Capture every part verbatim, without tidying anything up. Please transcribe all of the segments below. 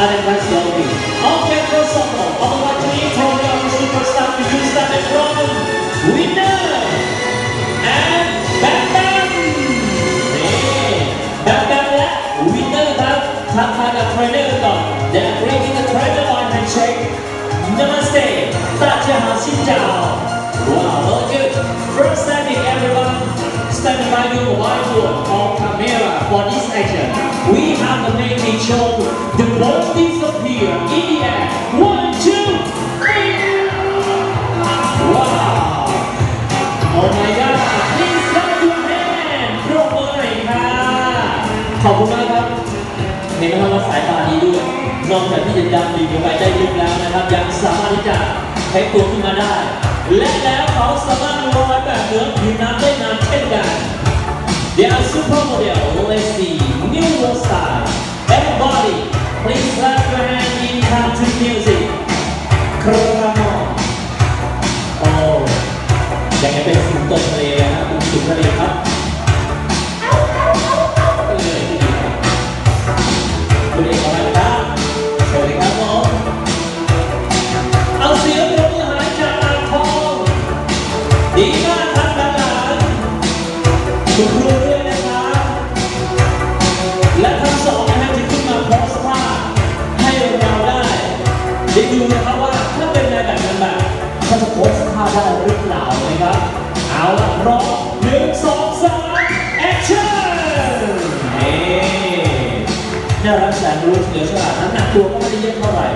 and then let's go in. Okay, first of all, I would like to intro our superstar to use that from Winner and Bam Bam. นี่ Bam Bam และ Winner ครับทำมากับเทรนเนอร์ก่อน Then bring in the trainer on and check. Namaste. 大家好，新早。Wow, very good. First standing, everyone. Stand by your whiteboard or camera for this action. We have the main show. The ball disappear in the air. One, two, three. Wow. Oh my God. Please clap your hand. ปรบมือหน่อยค่ะขอบคุณมากครับเห็นไหมครับว่าสายตาดีด้วยนอกจากที่จะดำดิ่งลงไปได้ลึกแล้วนะครับยังสามารถที่จะใช้ตัวขึ้นมาได้และแล้วเขาสามารถลอยแบบเหนือผิวน้ำได้นานเช่นกัน They are supermodel, let's see, new world style. Everybody, please clap your hand in time to music. ครับโอ้ยังเป็นสิงโตทะเลนะครับคุณสิงโตทะเลครับคุณเอกอะไรครับสวัสดีครับน้องเอาเสียงร้องหายจากอ่างทองดีมากครับหลานๆคุณครูด้วยนะครับและทั้งสองนะครับจะขึ้นมาโพสต์ภาพให้เราได้ได้ดูนะครับว่าถ้าเป็นในแบบนั้นแบบเขาจะโพสต์ภาพได้หรือเปล่านะครับเอาละรอหนึ่งสองสามแอคชั่นน่ารักแสนรู้เฉลียวฉลาดน้ำหนักตัวก็ไม่ได้เยอะเท่าไหร่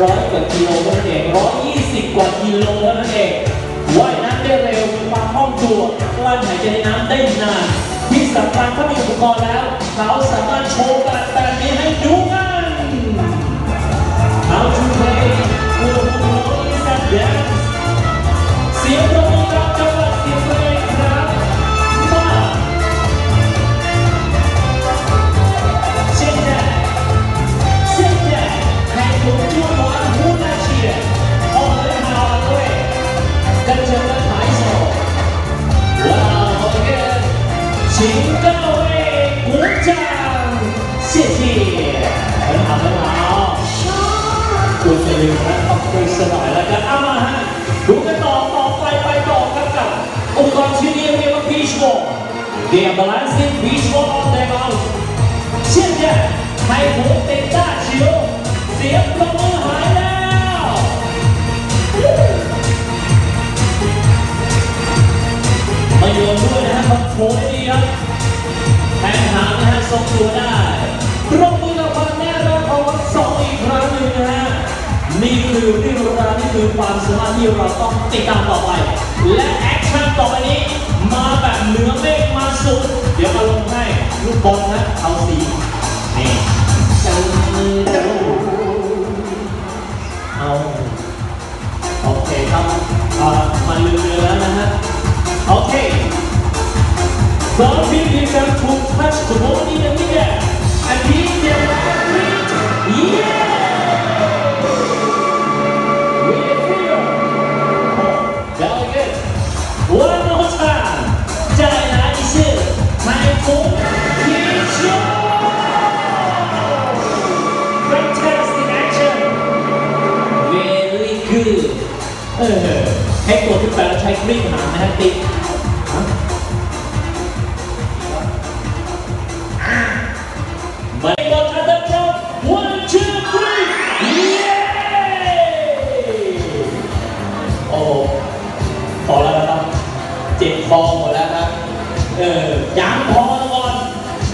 ร้อยกว่ากิโลเท่านั้นเองร้อยยี่สิบกว่ากิโลเท่านั้นเองว่ายน้ำได้เร็วมีความคล่องตัวกลั้นหายใจในน้ำได้นานที่สำคัญเขามีอุปกรณ์แล้วเขาสามารถโชว์การแสดงนี้ให้ดูกัน How to play with boys and dance เสียงประมงรับจังหวะเสียงเพลงครับ请各位鼓掌，谢谢。很好，很好。คุณจะลืมและขอบคุณสลายแล้วกันเอามาฮะดูกันต่อต่อไปไปต่อครับกับองค์กรชื่อนี้เรียกว่า Beach Ball They are balancing Beach Ball on their own เช่นเดียวให้ผมเป็นต้าชิวเสียงประมือหายแล้วมาโยนด้วยนะฮะโหดดีครับแทงหางนะฮะทรงตัวได้ปรบมือกับความแน่นอนของสองอีกครั้งหนึ่งนะฮะนี่คือที่เราได้นี่คือความสามารถที่เราต้องติดตามต่อไปและแอคชั่นต่อไปนี้มาแบบเหนือเมฆมาสุดเดี๋ยวมาลงให้ลูกบอลนะเอาสีนี่จังเอาโอเคครับมาเรือแล้วนะฮะโอเคDon't be different to touch the ball in the middle and be the last hit. Yeah! With the field. Oh, very good. One more time. 再来一次，台风踢球。Fantastic action. Very good. เออให้ตัวขึ้นไปแล้วใช้กลิ้งหางนะฮะติ๊กยังพอแล้วก่อน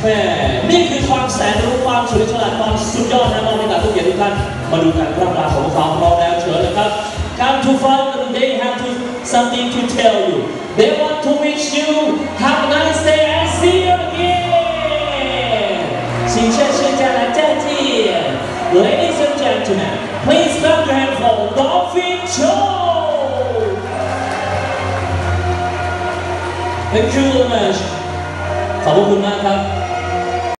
แม่นี่คือความแสนรู้ความเฉลียวฉลาดความสุดยอดนะมองในตาทุกอย่างทุกท่านมาดูการร่ำลาของสาวเราแล้วเชิญเลยครับ Come to fun today have to something to tell you they want to wish you have a nice day and see you again ชิงเชิญชิงจ้าและเจ้าจี Ladies and gentlemen please clap your hands for Dolphin Show Thank you very much ขอบคุณมากครับ